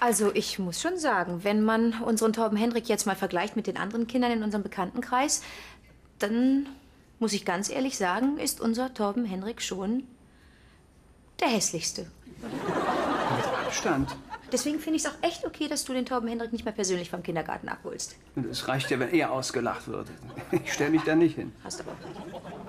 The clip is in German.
Also ich muss schon sagen, wenn man unseren Thorben Hendik jetzt mal vergleicht mit den anderen Kindern in unserem Bekanntenkreis, dann muss ich ganz ehrlich sagen, ist unser Thorben Hendik schon der hässlichste. Mit Abstand. Deswegen finde ich es auch echt okay, dass du den Thorben Hendik nicht mehr persönlich vom Kindergarten abholst. Es reicht ja, wenn er ausgelacht wird. Ich stelle mich da nicht hin. Hast aber auch recht.